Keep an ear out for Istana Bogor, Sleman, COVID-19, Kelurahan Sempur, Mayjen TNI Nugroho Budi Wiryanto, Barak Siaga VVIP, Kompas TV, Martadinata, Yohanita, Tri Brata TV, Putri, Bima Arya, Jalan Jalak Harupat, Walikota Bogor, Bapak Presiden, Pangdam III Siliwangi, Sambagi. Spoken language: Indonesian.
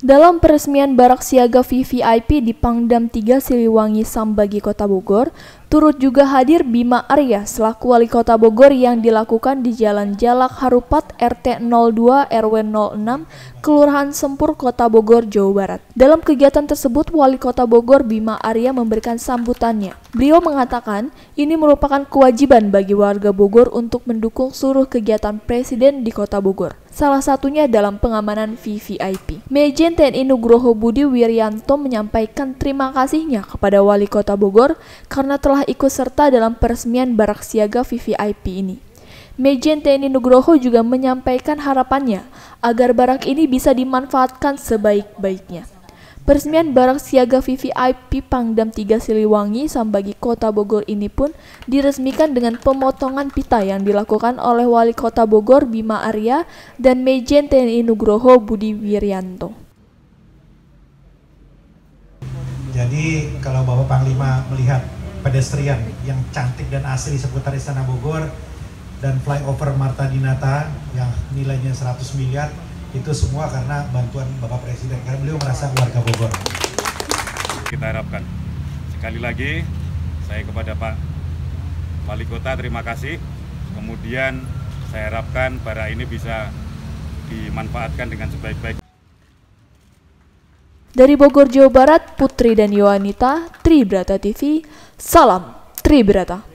Dalam peresmian Barak Siaga VVIP di Pangdam III Siliwangi Sambagi Kota Bogor, turut juga hadir Bima Arya selaku Walikota Bogor yang dilakukan di Jalan Jalak Harupat RT 02 RW 06, Kelurahan Sempur, Kota Bogor, Jawa Barat. Dalam kegiatan tersebut, Walikota Bogor Bima Arya memberikan sambutannya. Beliau mengatakan, ini merupakan kewajiban bagi warga Bogor untuk mendukung seluruh kegiatan Presiden di Kota Bogor. Salah satunya dalam pengamanan VVIP. Mayjen TNI Nugroho Budi Wiryanto menyampaikan terima kasihnya kepada Wali Kota Bogor karena telah ikut serta dalam peresmian Barak Siaga VVIP ini. Mayjen TNI Nugroho juga menyampaikan harapannya agar barak ini bisa dimanfaatkan sebaik-baiknya. Peresmian Barak Siaga VVIP Pangdam III Siliwangi Sambagi Kota Bogor ini pun diresmikan dengan pemotongan pita yang dilakukan oleh Wali Kota Bogor Bima Arya dan Mayjen TNI Nugroho Budi Wiryanto. Jadi kalau Bapak Panglima melihat pedestrian yang cantik dan asri seputar Istana Bogor dan Fly over Martadinata yang nilainya 100 miliar, itu semua karena bantuan Bapak Presiden, karena beliau merasa warga Bogor. Kita harapkan. Sekali lagi, saya kepada Pak Walikota terima kasih. Kemudian saya harapkan barak ini bisa dimanfaatkan dengan sebaik-baik. Dari Bogor, Jawa Barat, Putri dan Yohanita, Tri Brata TV. Salam Tri Brata.